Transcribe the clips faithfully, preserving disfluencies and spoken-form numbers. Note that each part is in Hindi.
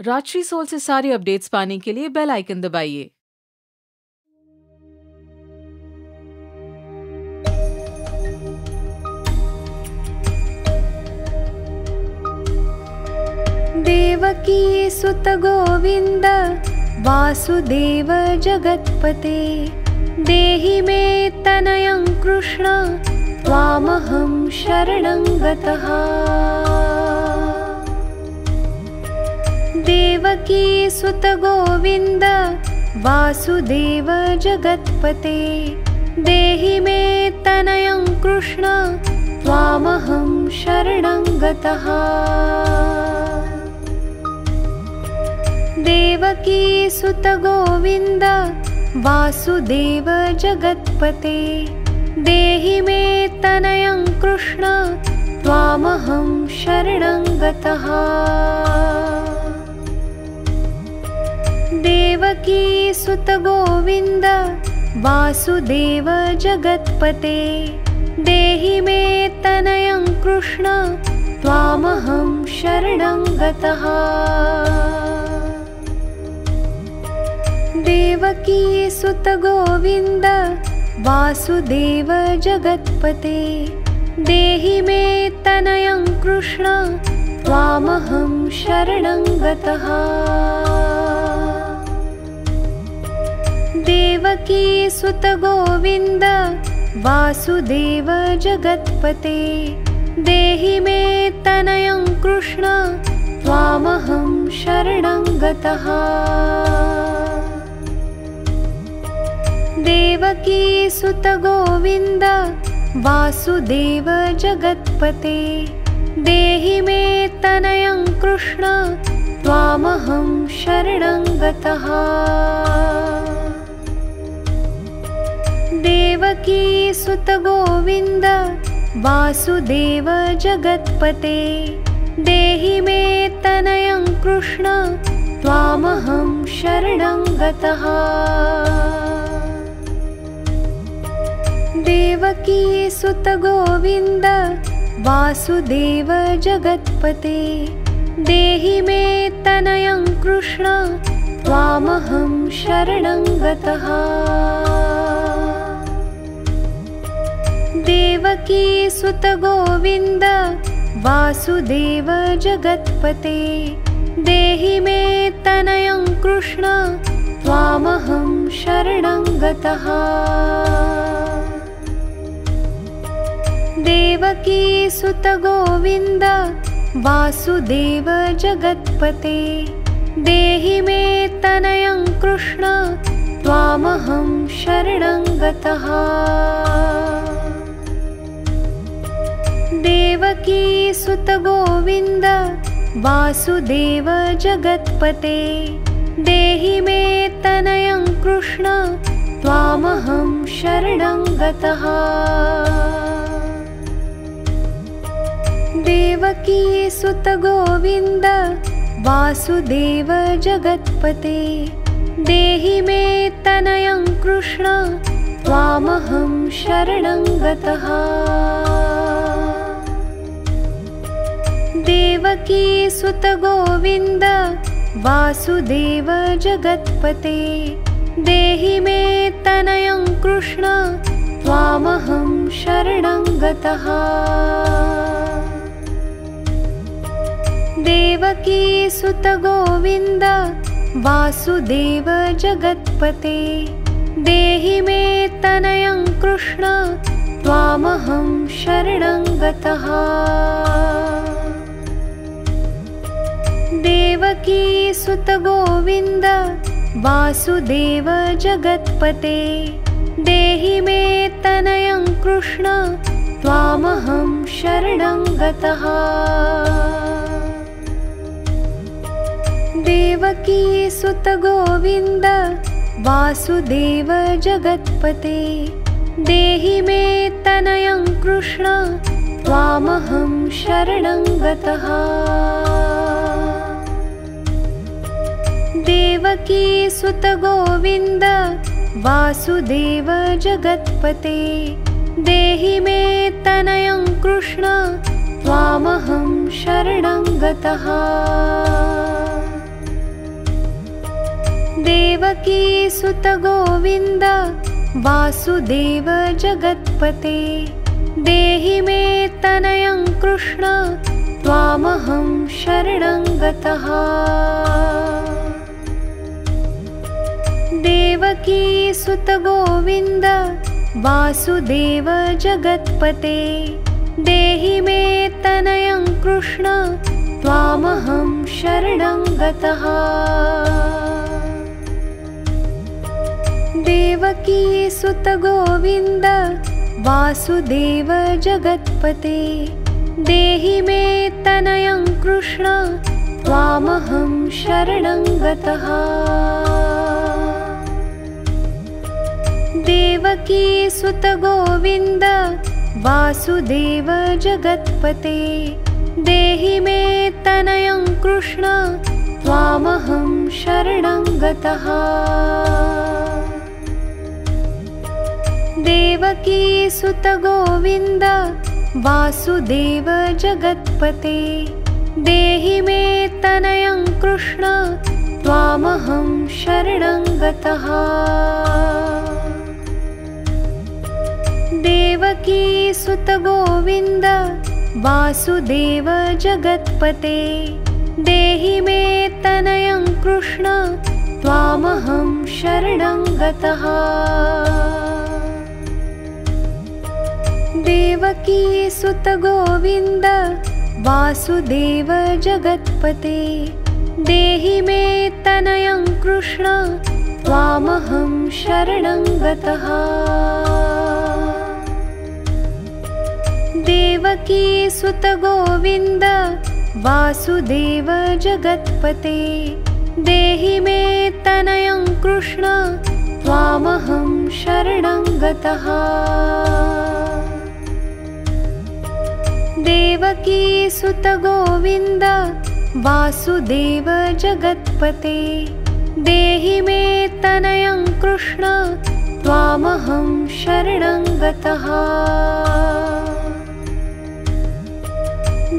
राजश्री सोल से सारी अपडेट्स पाने के लिए बेल आइकन दबाइए। देवकी सुत गोविंद वासुदेव जगत्पते, देहि मे तनयं कृष्ण त्वामहं शरणं गतः। देवकी सुत गोविंद वासुदेव जगत्पते, देहि मे तनयं कृष्ण त्वामहं शरणं गतः। देवकी सुत गोविंद वासुदेव जगत्पते, देहि मे तनयं कृष्ण त्वामहं शरणं गतः। देवकी सुत गोविंद वासुदेव जगत्पते, देहि मे तनयं कृष्ण त्वामहं शरणं गतः। देवकी सुत गोविंद वासुदेव जगत्पते, देहि मे तनयं कृष्ण त्वामहं शरणं गतः। देवकी सुत गोविंद वासुदेव जगत्पते, देहि मे तनयं कृष्ण त्वामहं शरणं गतः। देवकी सुत गोविंद वासुदेव जगत्पते, देहि मे तनयं कृष्ण त्वामहं शरणं गतः। देवकी सुत गोविंद वासुदेव जगत्पते, देहि मे तनयं कृष्ण त्वामहं शरणं गतः। देवकी सुत गोविंद वासुदेव जगत्पते, देहि मे तनयं कृष्ण त्वामहं शरणं गतः। देवकी सुत गोविंद वासुदेव जगत्पते, देहि मे तनयं कृष्ण त्वामहं शरणं गतः। देवकी सुत गोविंद वासुदेव जगत्पते, देहि मे तनयं कृष्ण त्वामहं शरणं गतः। देवकी सुत गोविंद वासुदेव जगत्पते, देहि मे तनयं कृष्ण त्वामहं शरणं गतः। देवकी सुत गोविंद वासुदेव जगत्पते, देहि मे तनयं कृष्ण त्वामहं शरणं गतः। देवकी सुत गोविंद वासुदेव जगत्पते, देहि मे तनयं कृष्ण त्वामहं शरणं गतः। देवकी सुत गोविंद वासुदेव जगत्पते, देहि मे तनयं कृष्ण त्वामहं शरणं गतः। देवकी सुत गोविंद वासुदेव जगत्पते, देहि मे तनयं कृष्ण त्वामहं शरणं गतः। देवकी सुत गोविंद वासुदेव जगत्पते, देहि मे तनयं कृष्ण त्वामहं शरणं गतः। देवकी सुत गोविंद वासुदेव जगत्पते, देहि मे तनयं कृष्ण त्वामहं शरणं गतः। देवकी सुत गोविंद वासुदेव जगत्पते। देहि मे तनयं कृष्ण त्वामहं शरणं गतः। देवकी सुत गोविंद वासुदेव जगत्पते। देहि मे तनयं कृष्ण त्वामहं शरणं गतः। देवकी सुत गोविंद वासुदेव जगत्पते। देहि मे तनयं कृष्ण त्वामहं शरणं गतः। देवकी सुत गोविंद वासुदेव जगत्पते। देहि मे तनयं कृष्ण त्वामहं शरणं गतः। देवकी सुत गोविंद वासुदेव जगत्पते। देहि मे तनयं कृष्ण त्वामहं शरणं गतः। देवकी सुत गोविंद वासुदेव जगत्पते। देहि मे तनयं कृष्ण त्वामहं शरणं गतः। देवकी सुत गोविंद वासुदेव जगत्पते। देहि मे तनयं कृष्ण त्वामहं शरणं गतः। देवकी सुत गोविंद वासुदेव जगत्पते। देहि मे तनयं कृष्ण त्वामहं शरणं गतः। देवकी सुत गोविंद वासुदेव जगत्पते। देहि मे तनयं कृष्ण त्वामहं शरणं गतः।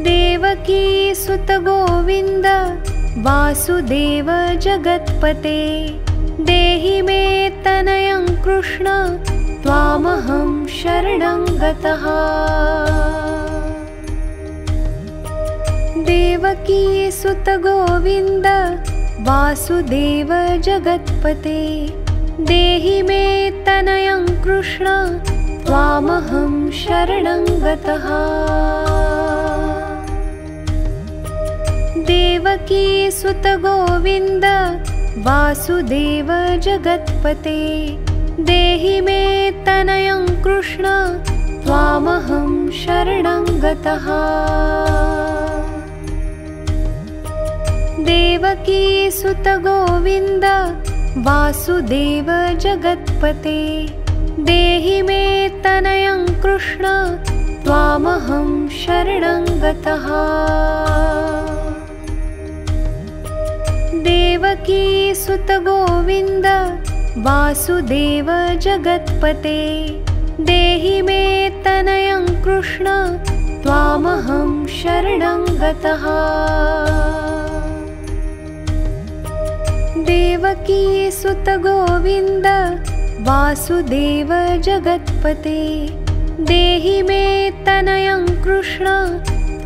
देवकी सुत गोविंद वासुदेव जगत्पते। देहि मे तनयं कृष्ण त्वामहं शरणं गतः। देवकी सुत गोविंद वासुदेव जगत्पते। देहि मे तनयं कृष्ण त्वामहं शरणं गतः। देवकी सुत गोविंद वासुदेव जगत्पते। देहि मे तनयं कृष्ण त्वामहं शरणं गतः। देवकी सुत गोविंद वासुदेव जगत्पते। देहि मे तनयं कृष्ण त्वामहं शरणं गतः। देवकी सुत गोविंद वासुदेव जगत्पते। देहि मे तनयं कृष्ण त्वामहं शरणं गतः। देवकी सुत गोविंद वासुदेव जगत्पते। देहि मे तनयं कृष्ण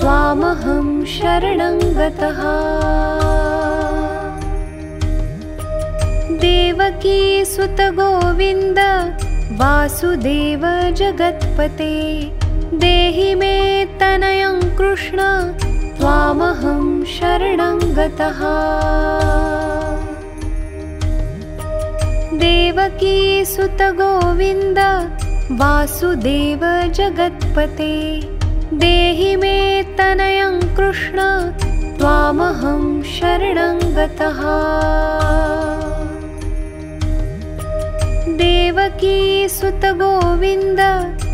त्वामहं शरणं गतः। देवकी सुत गोविंद वासुदेव जगत्पते। देहि मे तनयं कृष्ण त्वामहं शरणं गतः। देवकी सुत गोविंद वासुदेव जगत्पते। देहि मे तनयं कृष्ण त्वामहं शरणं गतः। देवकी सुत गोविंद वासुदेव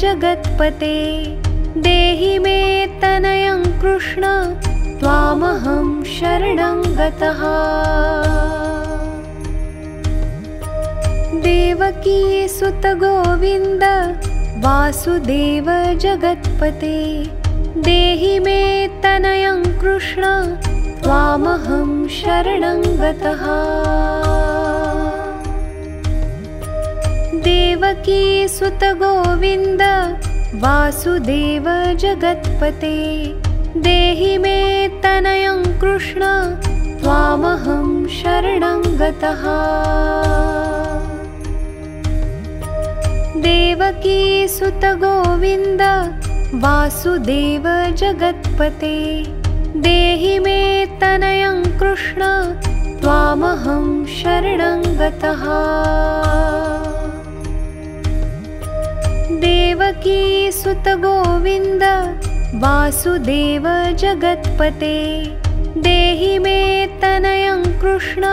जगत्पते। देहि मे तनयं कृष्ण त्वामहं शरणं गतः। देवकी सुत गोविंद वासुदेव जगत्पते। देहि मे तनयं कृष्ण त्वामहं शरणं गतः। देवकी सुत गोविन्द वासुदेव जगत्पते, देहि मे तनयं कृष्ण त्वामहं शरणं गतः। देवकी सुत गोविन्द वासुदेव जगत्पते, देहि मे तनयं कृष्ण त्वामहं शरणं गतः। देवकी सुत गोविन्द वासुदेव जगत्पते, देहि मे तनयं कृष्ण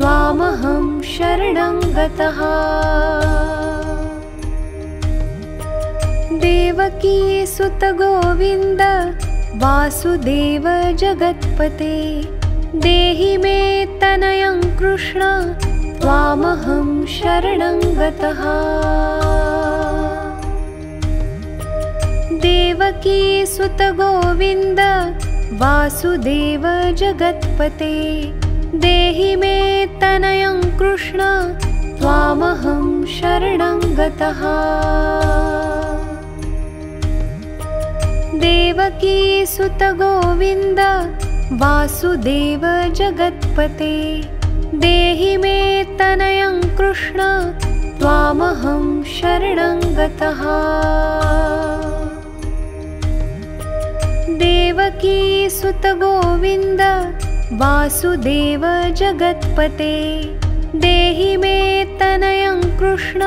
त्वामहं शरणं गतः। देवकी सुत गोविन्द वासुदेव जगत्पते, देहि मे तनयं कृष्ण त्वामहं शरणं गतः। देवकी सुत गोविन्द वासुदेव जगत्पते, देहि मे तनयं कृष्ण त्वामहं शरणं गतः। देवकी सुत गोविन्द वासुदेव जगत्पते, देहि मे तनयं कृष्ण त्वामहं शरणं गतः। देवकी सुत गोविन्द वासुदेव जगत्पते, देहि मे तनयं कृष्ण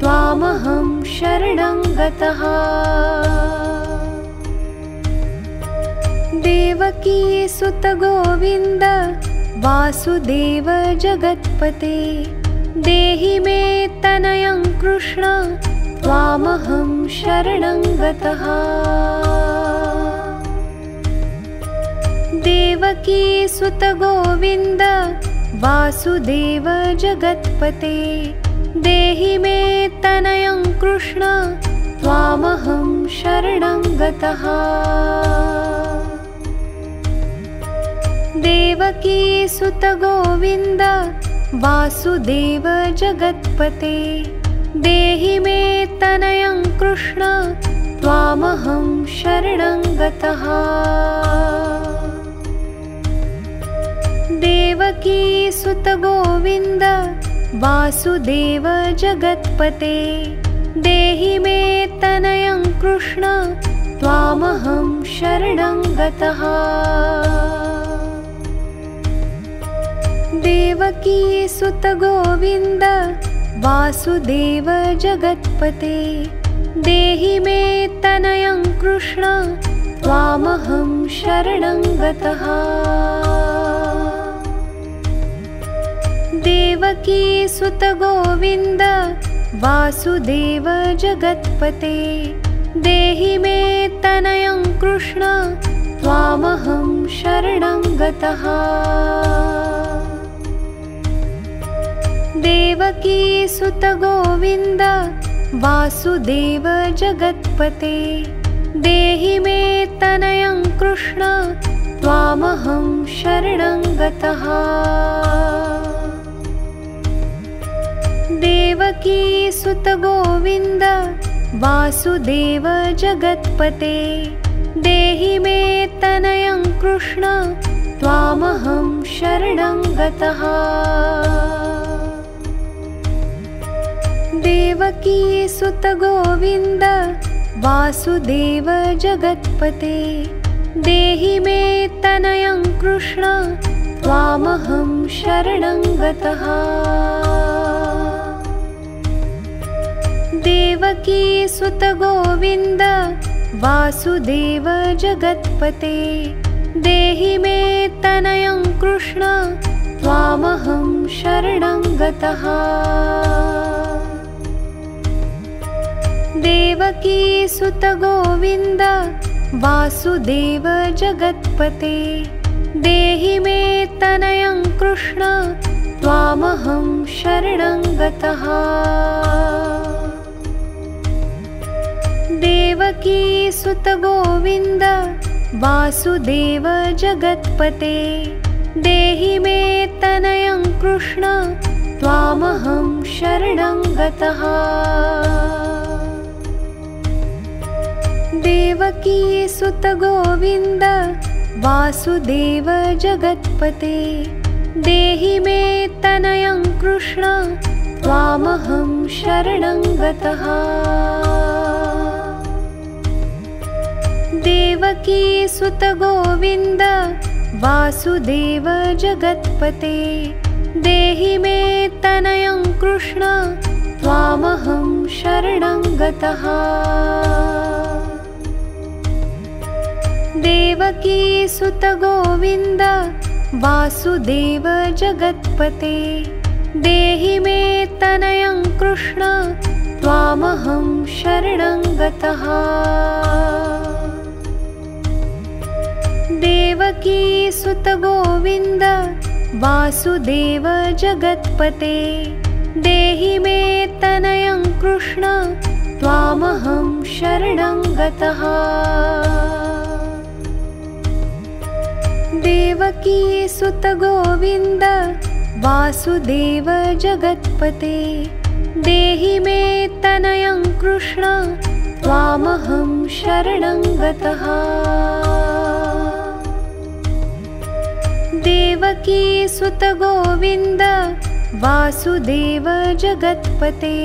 त्वामहं शरणं गतः। देवकी सुत गोविन्द वासुदेव जगत्पते, देहि मे तनयं कृष्ण त्वामहं शरणं गतः। देवकी सुत गोविन्द वासुदेव जगत्पते, देहि मे तनयं कृष्ण त्वामहं शरणं गतः। देवकी सुत गोविन्द वासुदेव जगत्पते, देहि मे तनयं कृष्ण त्वामहं शरणं गतः। देवकी सुत गोविन्द वासुदेव जगत्पते, देहि मे तनयं कृष्ण त्वामहं शरणं गतः। देवकी सुत गोविन्द वासुदेव जगत्पते, देहि मे तनयं कृष्ण त्वामहं शरणं गतः। देवकी सुत गोविन्द वासुदेव जगत्पते, देहि मे तनयं कृष्ण त्वामहं शरणं गतः। देवकी सुत गोविन्द वासुदेव जगत्पते, देहि मे तनयं कृष्ण त्वामहं शरणं गतः। देवकी सुत गोविन्द वासुदेव जगत्पते, देहि मे तनयं कृष्ण त्वामहं शरणं गतः। देवकी सुत गोविन्द वासुदेव जगत्पते, देहि मे तनयं कृष्ण त्वामहं शरणं गतः। देवकी सुत गोविन्द वासुदेव जगत्पते, देहि मे तनयं कृष्ण त्वामहं शरणं गतः। देवकी सुत गोविन्द वासुदेव जगत्पते, देहि मे तनयं कृष्ण त्वामहं शरणं गतः। देवकी सुत गोविन्द वासुदेव जगत्पते देहि मे तनयं कृष्ण त्वामहं शरणं गतः। देवकी सुत गोविन्द वासुदेव जगत्पते देहि मे तनयं कृष्ण त्वामहं शरणं गतः। देवकी सुत गोविन्द वासुदेव जगत्पते देहि मे तनयं कृष्ण त्वामहं शरणं गतः। देवकी सुत गोविन्द वासुदेव जगत्पते देहि मे तनयं कृष्ण त्वामहं शरणं गतः। देवकी सुत गोविन्द वासुदेव जगत्पते देहि मे तनयं कृष्ण त्वामहं शरणं गतः। देवकी सुत गोविन्द वासुदेव जगत्पते देहि मे तनयं कृष्ण त्वामहं शरणं गतः। देवकी सुत गोविन्द वासुदेव जगत्पते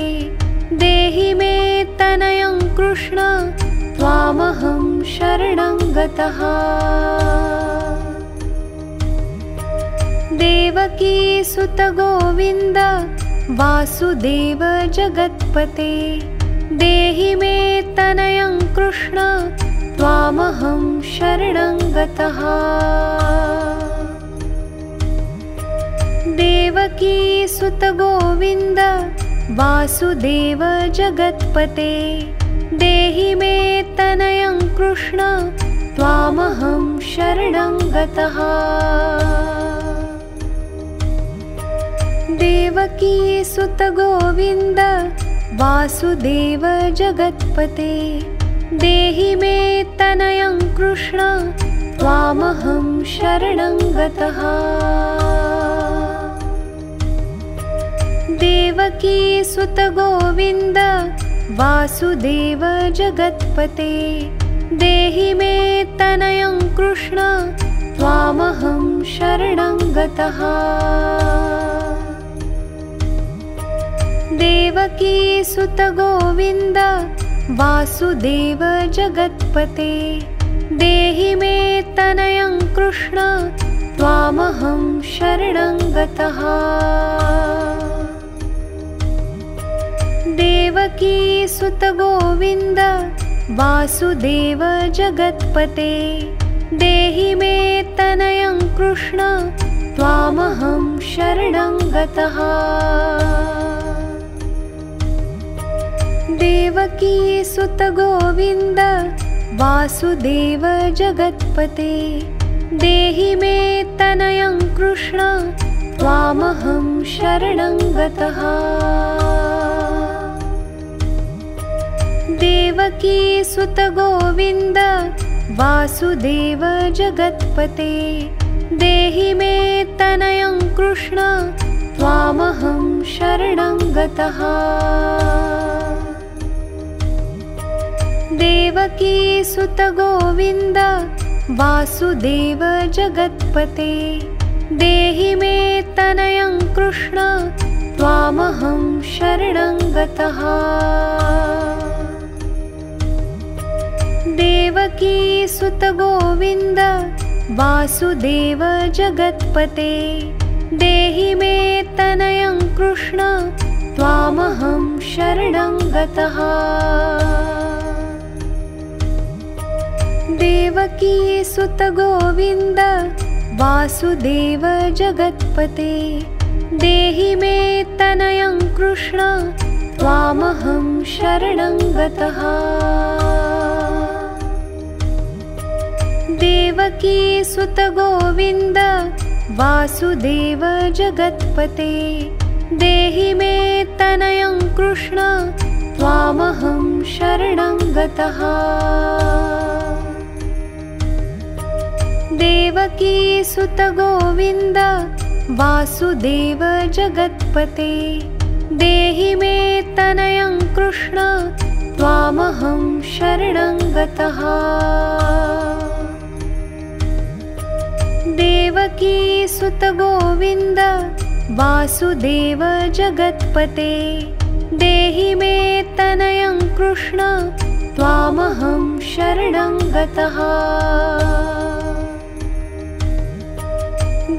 देहि मे तनयं कृष्ण त्वामहं शरणं गतः। देवकी सुत गोविन्द वासुदेव जगत्पते देहि मे तनयं कृष्ण त्वामहं शरणं गतः। देवकी सुत गोविन्द वासुदेव जगत्पते देहि मे तनयं कृष्ण त्वामहं शरणं गतः। देवकी सुत गोविन्द वासुदेव जगत्पते देहि मे तनयं कृष्ण त्वामहं शरणं गतः। देवकी सुत गोविन्द वासुदेव जगत्पते देहि मे तनयं कृष्ण त्वामहं शरणं गतः। देवकी सुत गोविन्द वासुदेव जगत्पते देहि मे तनयं कृष्ण त्वामहं शरणं गतः। देवकी सुत गोविन्द वासुदेव जगत्पते देहि मे तनयं कृष्ण त्वामहं शरणं गतः। देवकी सुत गोविन्द वासुदेव जगत्पते देहि मे तनयं कृष्ण त्वामहं शरणं गतः। देवकी सुत गोविन्द वासुदेव जगत्पते देहि मे तनयं कृष्ण त्वामहं शरणं गतः। देवकी सुत गोविन्द वासुदेव जगत्पते देहि मे तनयं कृष्ण त्वामहं शरणं गतः। देवकी सुत गोविन्द वासुदेव जगत्पते देहि मे तनयं कृष्ण त्वामहं शरणं गतः। देवकी सुत गोविन्द वासुदेव जगत्पते देहि मे तनयं कृष्ण त्वामहं शरणं गतः। देवकी सुत गोविन्द वासुदेव जगत्पते देहि मे तनयं कृष्ण त्वामहं शरणं गतः। देवकी सुत गोविंद वासुदेव जगत्पते। देहि मे तनयं कृष्ण त्वामहं शरणं गतः। देवकी सुत गोविंद वासुदेव जगत्पते। देहि मे तनयं कृष्ण त्वामहं शरणं गतः।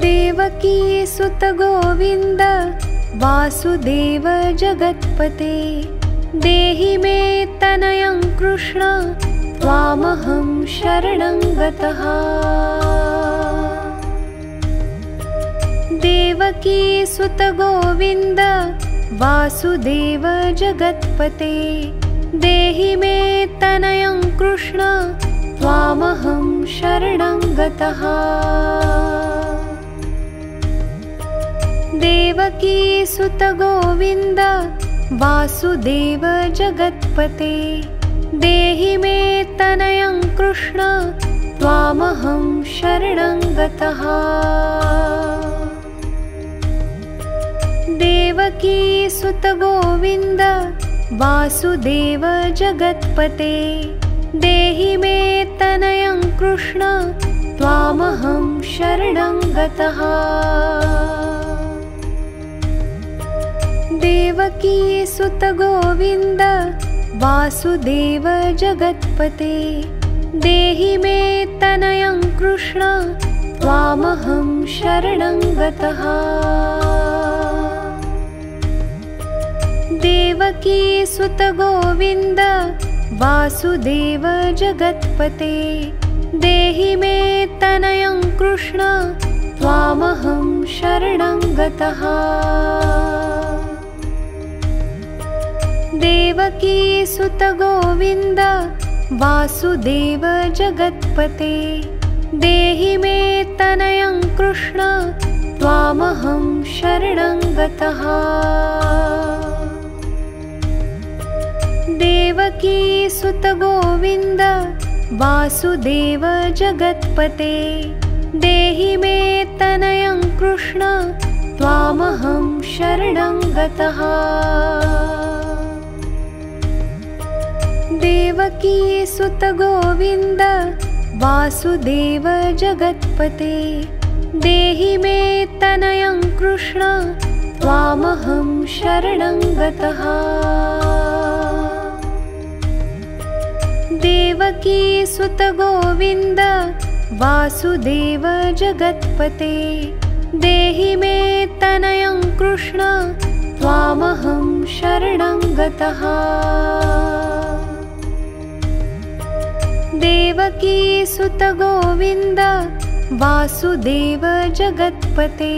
देवकी सुत गोविंद वासुदेव जगत्पते। देहि मे तनयं कृष्ण त्वामहं शरणं गतः। देवकी सुत गोविंद वासुदेव जगत्पते। देहि मे तनयं कृष्ण त्वामहं शरणं गतः। देवकी सुत गोविंद वासुदेव जगत्पते। देहि मे तनयं कृष्ण त्वामहं शरणं गतः। देवकी सुत गोविंद वासुदेव जगत्पते। देहि मे तनयं कृष्ण त्वामहं शरणं गतः। देवकी सुत गोविंद वासुदेव जगत्पते। देहि मे तनयं कृष्ण त्वामहं शरणं गतः। देवकी सुत गोविंद वासुदेव जगत्पते। देहि मे तनयं कृष्ण त्वामहं शरणं गतः। देवकी सुत गोविंद वासुदेव जगत्पते। देहि मे तनयं कृष्ण त्वामहं शरणं गतः। देवकी सुत गोविंद वासुदेव जगत्पते। देहि मे तनयं कृष्ण त्वामहं शरणं गतः। देवकी सुत गोविंद वासुदेव जगत्पते। देहि मे तनयं कृष्ण त्वामहं शरणं गतः। देवकी सुत गोविंद वासुदेव जगत्पते। देहि मे तनयं कृष्ण त्वामहं शरणं गतः। देवकी सुत गोविंद वासुदेव जगत्पते।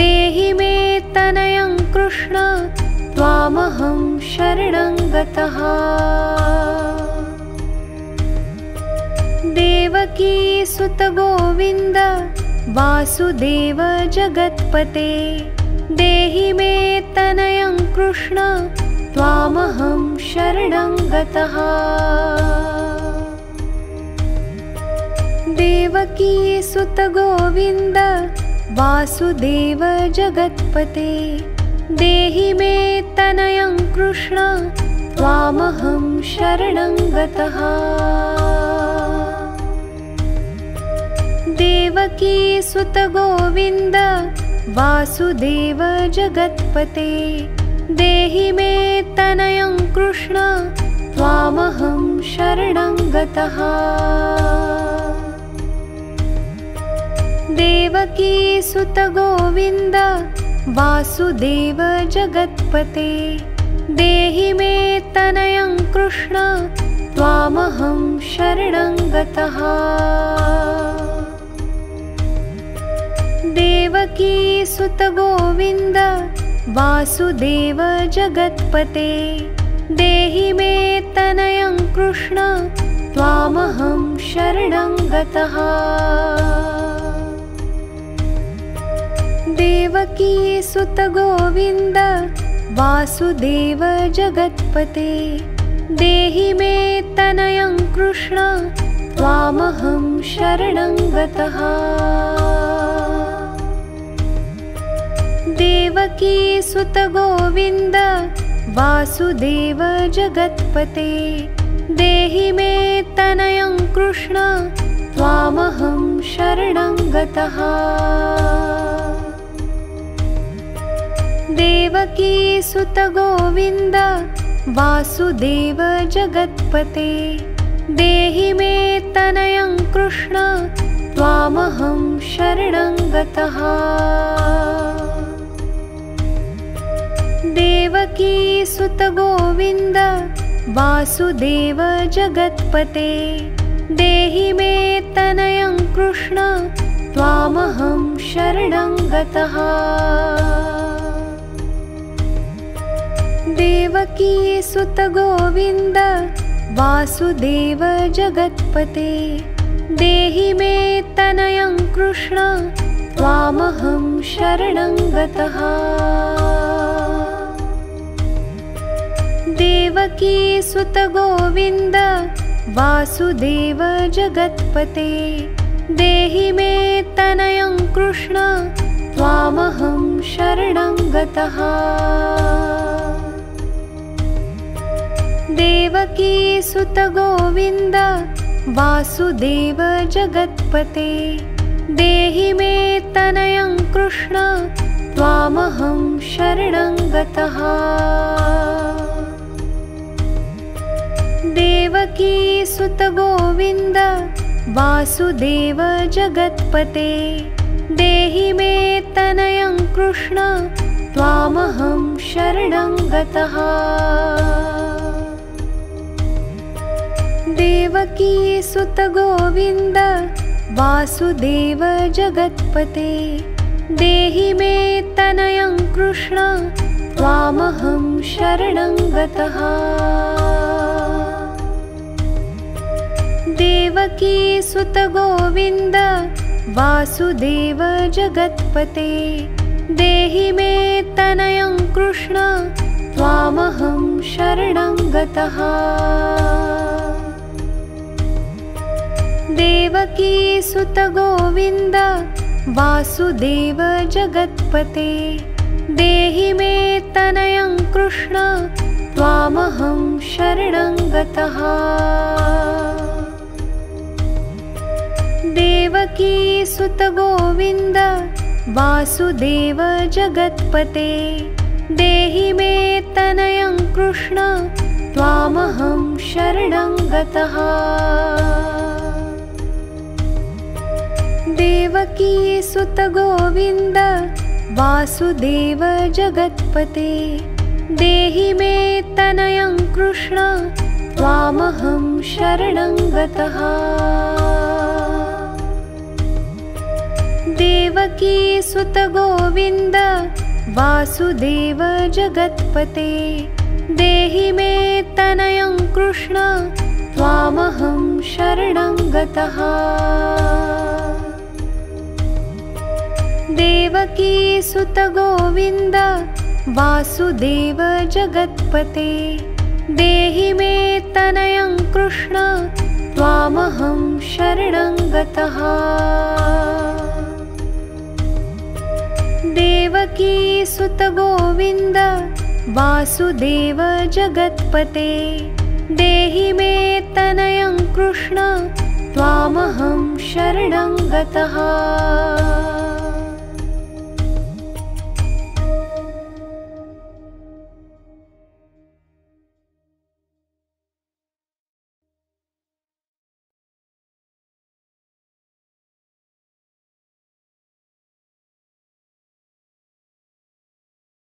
देहि मे तनयं कृष्ण त्वामहं शरणं गतः। देवकी सुत गोविंद वासुदेव जगत्पते। देहि मे तनयं कृष्ण त्वामहं शरणं गतः। देवकी सुत गोविंद वासुदेव जगत्पते। देहि मे तनयं कृष्ण त्वामहं शरणं गतः। देवकी सुत गोविंद वासुदेव जगत्पते। देहि मे तनयं कृष्ण त्वामहं शरणं गतः। देवकी सुत गोविंद वासुदेव जगत्पते। देहि मे तनयं कृष्ण त्वामहं शरणं गतः। देवकी सुत गोविंद वासुदेव जगत्पते। देहि मे तनयं कृष्ण त्वामहं शरणं गतः। देवकी सुत गोविंद वासुदेव जगत्पते। देहि मे तनयं कृष्ण त्वामहं शरणं गतः। देवकी सुत गोविन्द वासुदेव जगत्पते, देहि मे तनयं कृष्ण त्वामहं शरणं गतः। देवकी सुत गोविन्द वासुदेव जगत्पते, देहि मे तनयं कृष्ण त्वामहं शरणं गतः। देवकी सुत गोविन्द वासुदेव जगत्पते, देहि मे तनयं कृष्ण त्वामहं शरणं गतः। देवकी सुत गोविन्द वासुदेव जगत्पते, देहि मे तनयं कृष्ण त्वामहं शरणं गतः। देवकी सुत गोविन्द वासुदेव जगत्पते, देहि मे तनयं कृष्ण त्वामहं शरणं गतः। देवकी सुत गोविन्द वासुदेव जगत्पते, देहि मे तनयं कृष्ण त्वामहं शरणं गतः। देवकी सुत गोविन्द वासुदेव जगत्पते, देहि मे तनयं कृष्ण त्वामहं शरणं गतः। देवकी सुत गोविन्द वासुदेव जगत्पते, देहि मे तनयं कृष्ण त्वामहं शरणं गतः। देवकी सुत गोविन्द वासुदेव जगत्पते, देहि मे तनयं कृष्ण त्वामहं शरणं गतः। देवकी सुत गोविन्द वासुदेव जगत्पते, देहि मे तनयं कृष्ण त्वामहं शरणं गतः। देवकी सुत गोविन्द वासुदेव जगत्पते, देहि मे तनयं कृष्ण त्वामहं शरणं गतः। देवकी सुत गोविन्द वासुदेव जगत्पते, देहि मे तनयं कृष्ण त्वामहं शरणं गतः। देवकी सुत गोविन्द वासुदेव जगत्पते, देहि मे तनयं कृष्ण त्वामहं शरणं गतः। देवकी सुत गोविन्द वासुदेव जगत्पते, देहि मे तनयं कृष्ण त्वामहं शरणं गतः। देवकी सुत गोविन्द वासुदेव जगत्पते, देहि मे तनयं कृष्ण त्वामहं शरणं गतः।